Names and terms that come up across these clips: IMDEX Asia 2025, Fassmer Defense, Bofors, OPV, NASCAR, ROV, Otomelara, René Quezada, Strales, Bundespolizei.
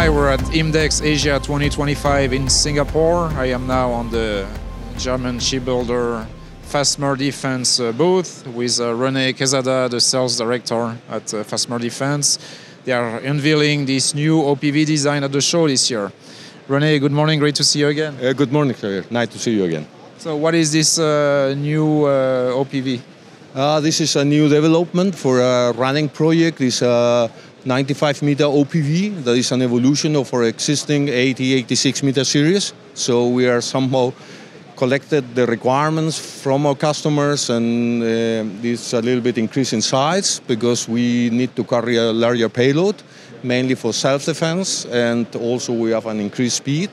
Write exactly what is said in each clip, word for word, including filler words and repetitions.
Hi, we're at IMDEX Asia twenty twenty-five in Singapore. I am now on the German shipbuilder Fassmer Defense booth with René Quezada, the sales director at Fassmer Defense. They are unveiling this new O P V design at the show this year. René, good morning, great to see you again. Uh, good morning, Claire. Nice to see you again. So what is this uh, new uh, O P V? Uh, this is a new development for a running project. It's a ninety-five meter O P V. That is an evolution of our existing eighty eighty-six meter series. So we are somehow collected the requirements from our customers, and uh, it's a little bit increase in size because we need to carry a larger payload, mainly for self-defense, and also we have an increased speed.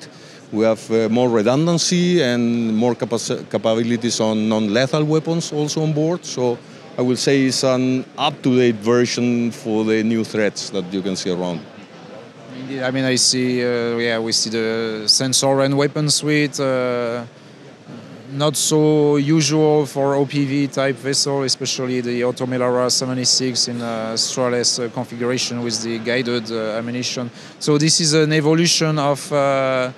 We have uh, more redundancy and more capabilities on non-lethal weapons also on board. So I would say it's an up-to-date version for the new threats that you can see around. Indeed, I mean, I see, uh, yeah, we see the sensor and weapon suite, uh, not so usual for O P V type vessel, especially the Otomelara seventy-six in a Strales uh, configuration with the guided uh, ammunition. So this is an evolution of uh,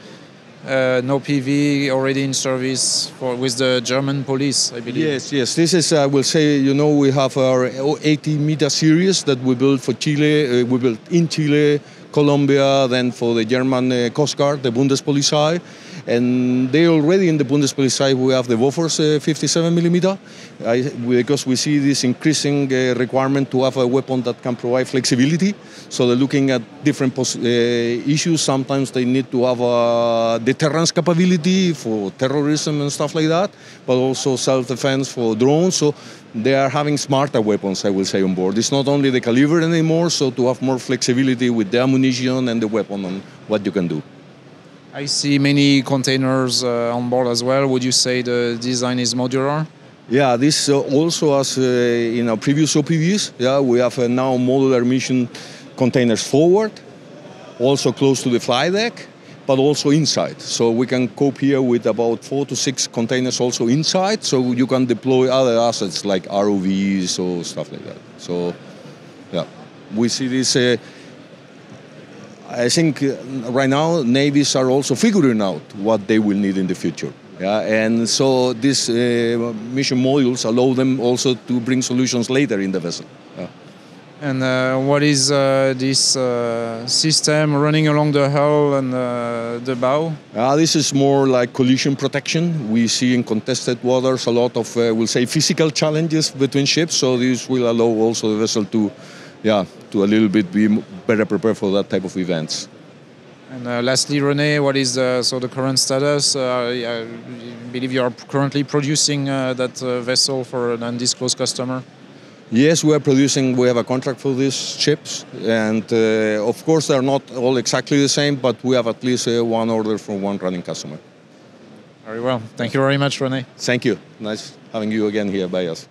Uh, no P V already in service for, with the German police, I believe. Yes, yes. This is, I will say, you know, we have our eighty meter series that we built for Chile. Uh, we built in Chile, Colombia, then for the German uh, Coast Guard, the Bundespolizei. And they already in the Bundespolizei, we have the Bofors uh, fifty-seven millimeter, I, because we see this increasing uh, requirement to have a weapon that can provide flexibility. So they're looking at different pos uh, issues. Sometimes they need to have a deterrence capability for terrorism and stuff like that, but also self-defense for drones. So they are having smarter weapons, I will say, on board. It's not only the caliber anymore, so to have more flexibility with the ammunition and the weapon on what you can do. I see many containers uh, on board as well. Would you say the design is modular? Yeah, this uh, also as uh, in our previous O P Vs. Yeah, we have uh, now modular mission containers forward, also close to the fly deck, but also inside. So we can cope here with about four to six containers also inside. So you can deploy other assets like R O Vs or stuff like that. So, yeah, we see this. Uh, I think right now navies are also figuring out what they will need in the future. Yeah? And so these uh, mission modules allow them also to bring solutions later in the vessel. Yeah. And uh, what is uh, this uh, system running along the hull and uh, the bow? Uh, this is more like collision protection. We see in contested waters a lot of, uh, we'll say, physical challenges between ships. So this will allow also the vessel to Yeah, to a little bit be better prepared for that type of events. And uh, lastly, René, what is the, so the current status? Uh, I believe you are currently producing uh, that uh, vessel for an undisclosed customer. Yes, we are producing. We have a contract for these ships, and uh, of course they are not all exactly the same, but we have at least uh, one order from one running customer. Very well. Thank you very much, René. Thank you. Nice having you again here by us.